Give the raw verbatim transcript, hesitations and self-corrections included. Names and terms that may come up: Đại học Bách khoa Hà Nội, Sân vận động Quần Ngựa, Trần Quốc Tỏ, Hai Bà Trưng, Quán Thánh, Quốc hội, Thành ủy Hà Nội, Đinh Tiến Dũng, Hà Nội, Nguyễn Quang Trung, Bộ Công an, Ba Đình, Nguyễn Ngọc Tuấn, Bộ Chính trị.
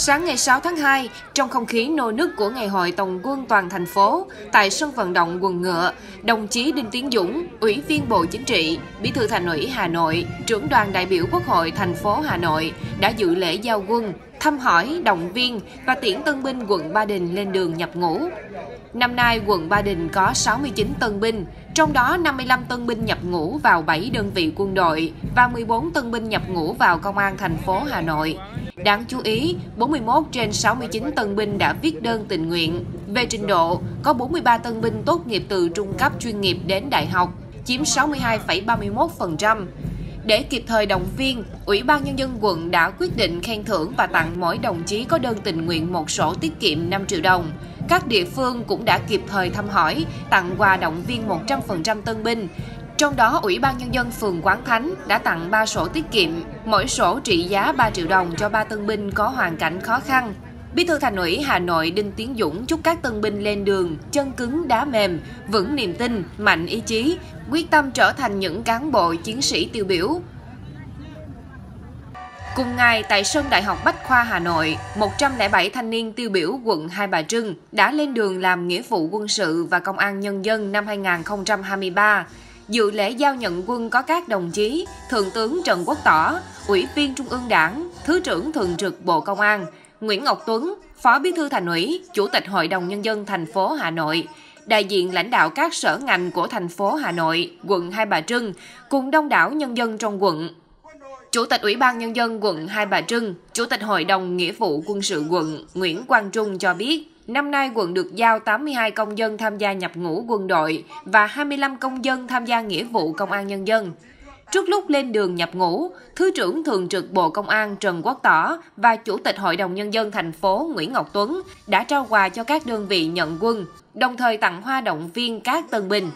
Sáng ngày sáu tháng hai, trong không khí nô nức của Ngày hội Tổng quân toàn thành phố, tại sân vận động Quần Ngựa, đồng chí Đinh Tiến Dũng, Ủy viên Bộ Chính trị, Bí thư Thành ủy Hà Nội, Trưởng đoàn đại biểu Quốc hội thành phố Hà Nội đã dự lễ giao quân, thăm hỏi, động viên và tiễn tân binh quận Ba Đình lên đường nhập ngũ. Năm nay, quận Ba Đình có sáu mươi chín tân binh, trong đó năm mươi lăm tân binh nhập ngũ vào bảy đơn vị quân đội và mười bốn tân binh nhập ngũ vào Công an thành phố Hà Nội. Đáng chú ý, bốn mươi mốt trên sáu mươi chín tân binh đã viết đơn tình nguyện. Về trình độ, có bốn mươi ba tân binh tốt nghiệp từ trung cấp chuyên nghiệp đến đại học, chiếm sáu mươi hai phẩy ba mươi mốt phần trăm. Để kịp thời động viên, Ủy ban Nhân dân quận đã quyết định khen thưởng và tặng mỗi đồng chí có đơn tình nguyện một sổ tiết kiệm năm triệu đồng. Các địa phương cũng đã kịp thời thăm hỏi, tặng quà động viên một trăm phần trăm tân binh. Trong đó, Ủy ban Nhân dân phường Quán Thánh đã tặng ba sổ tiết kiệm, mỗi sổ trị giá ba triệu đồng cho ba tân binh có hoàn cảnh khó khăn. Bí thư Thành ủy Hà Nội Đinh Tiến Dũng chúc các tân binh lên đường chân cứng đá mềm, vững niềm tin, mạnh ý chí, quyết tâm trở thành những cán bộ chiến sĩ tiêu biểu. Cùng ngày, tại sân Đại học Bách khoa Hà Nội, một trăm lẻ bảy thanh niên tiêu biểu quận Hai Bà Trưng đã lên đường làm nghĩa vụ quân sự và công an nhân dân năm hai nghìn không trăm hai mươi ba. Dự lễ giao nhận quân có các đồng chí Thượng tướng Trần Quốc Tỏ, Ủy viên Trung ương Đảng, Thứ trưởng Thường trực Bộ Công an, Nguyễn Ngọc Tuấn, Phó Bí thư Thành ủy, Chủ tịch Hội đồng Nhân dân thành phố Hà Nội, đại diện lãnh đạo các sở ngành của thành phố Hà Nội, quận Hai Bà Trưng, cùng đông đảo nhân dân trong quận. Chủ tịch Ủy ban Nhân dân quận Hai Bà Trưng, Chủ tịch Hội đồng Nghĩa vụ Quân sự quận Nguyễn Quang Trung cho biết, năm nay quận được giao tám mươi hai công dân tham gia nhập ngũ quân đội và hai mươi lăm công dân tham gia nghĩa vụ công an nhân dân. Trước lúc lên đường nhập ngũ, Thứ trưởng Thường trực Bộ Công an Trần Quốc Tỏ và Chủ tịch Hội đồng Nhân dân thành phố Nguyễn Ngọc Tuấn đã trao quà cho các đơn vị nhận quân, đồng thời tặng hoa động viên các tân binh.